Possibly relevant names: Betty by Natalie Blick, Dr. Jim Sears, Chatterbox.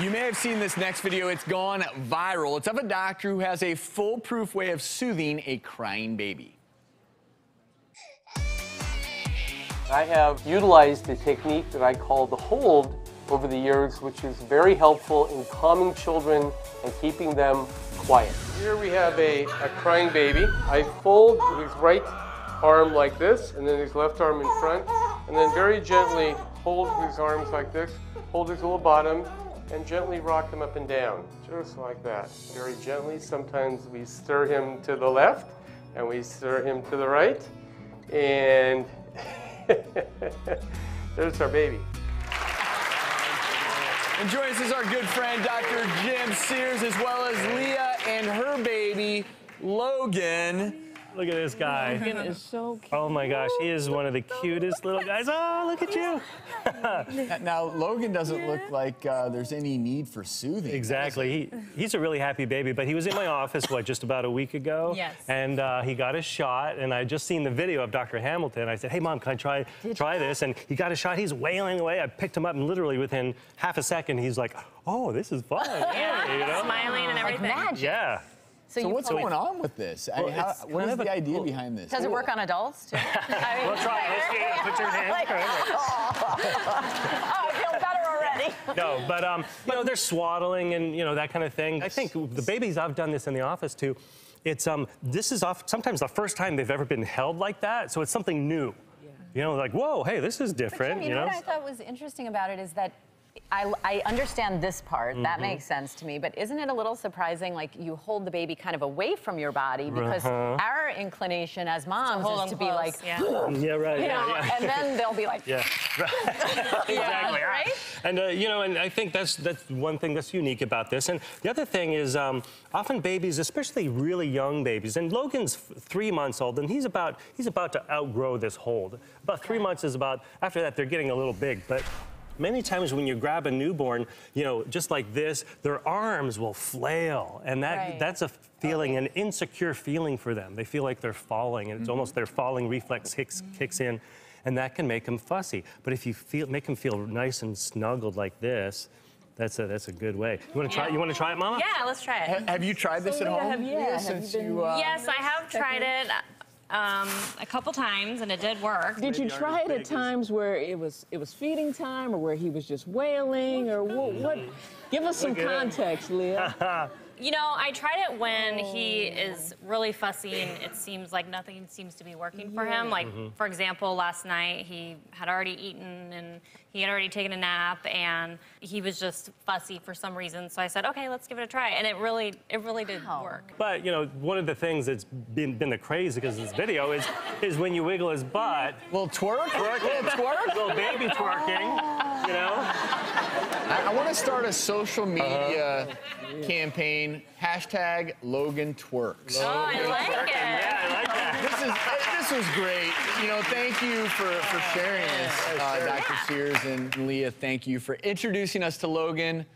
You may have seen this next video. It's gone viral. It's of a doctor who has a foolproof way of soothing a crying baby. I have utilized a technique that I call the hold over the years, which is very helpful in calming children and keeping them quiet. Here we have a crying baby. I fold his right arm like this, and then his left arm in front, and then very gently hold his arms like this, hold his little bottom, and gently rock him up and down, just like that. Very gently, sometimes we stir him to the left, and we stir him to the right, and there's our baby. And joining us is our good friend, Dr. Jim Sears, as well as Leah and her baby, Logan. Look at this guy. Logan is so cute. Oh my gosh, he is one of the cutest little guys. Oh, look at you. Now, Logan doesn't look like there's any need for soothing. Exactly. He's a really happy baby, but he was in my office, what, just about a week ago? Yes. And he got a shot, and I had just seen the video of Dr. Hamilton. I said, hey, Mom, can I try this? And he got a shot. He's wailing away. I picked him up, and literally within half a second, he's like, oh, this is fun. Yeah, you know? Smiling and everything. Like magic. Yeah. So what's going on with this? Well, I mean, what is the idea behind this? Does it work on adults, too? I mean, we'll try it. Put your hand like, oh, I feel better already. No, but, you know, they're swaddling and, you know, that kind of thing. I think the babies, I've done this in the office, too. It's, this is sometimes the first time they've ever been held like that, so it's something new. Yeah. You know, like, whoa, hey, this is different, but, you know? What I thought was interesting about it is that I understand this part, that makes sense to me, but isn't it a little surprising, like, you hold the baby kind of away from your body, because our inclination as moms is to be like, yeah, right, you know, and then they'll be like, yeah, exactly, right? And, you know, and I think that's one thing that's unique about this. And the other thing is, often babies, especially really young babies, and Logan's 3 months old, and he's about to outgrow this hold. About 3 months is about, after that, they're getting a little big, but many times when you grab a newborn, you know, just like this, their arms will flail, and that's a feeling, an insecure feeling for them. They feel like they're falling, and it's almost their falling reflex kicks in, and that can make them fussy. But if you make them feel nice and snuggled like this, that's a good way. You want to try? You want to try it, Mama? Yeah, let's try it. Have you tried this at home? Yes, I have tried it. A couple times, and it did work. Did you try it at times where it was feeding time, or where he was just wailing, or what? Give us some context, Leah. You know, I tried it when he is really fussy and it seems like nothing seems to be working for him. Like, for example, last night he had already eaten and he had already taken a nap and he was just fussy for some reason. So I said, okay, let's give it a try. And it really did work. But, you know, one of the things that's been the craze because of this video is when you wiggle his butt. Little twerk? Little baby twerking, you know? I want to start a social media campaign, hashtag Logan Twerks. Oh, I like it. Yeah, I like that. This was great. You know, thank you for sharing this, Dr. Sears and Leah. Thank you for introducing us to Logan.